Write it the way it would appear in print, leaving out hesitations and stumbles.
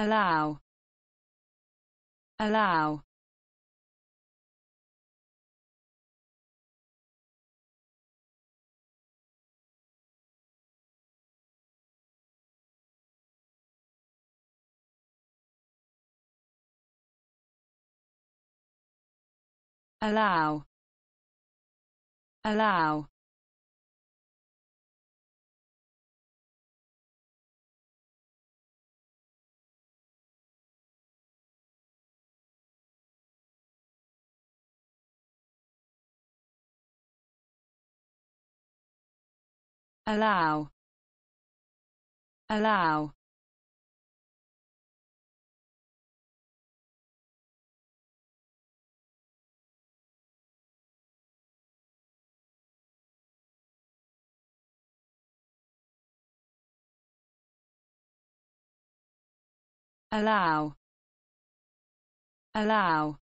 allow, allow, allow, allow, allow, allow, allow, allow,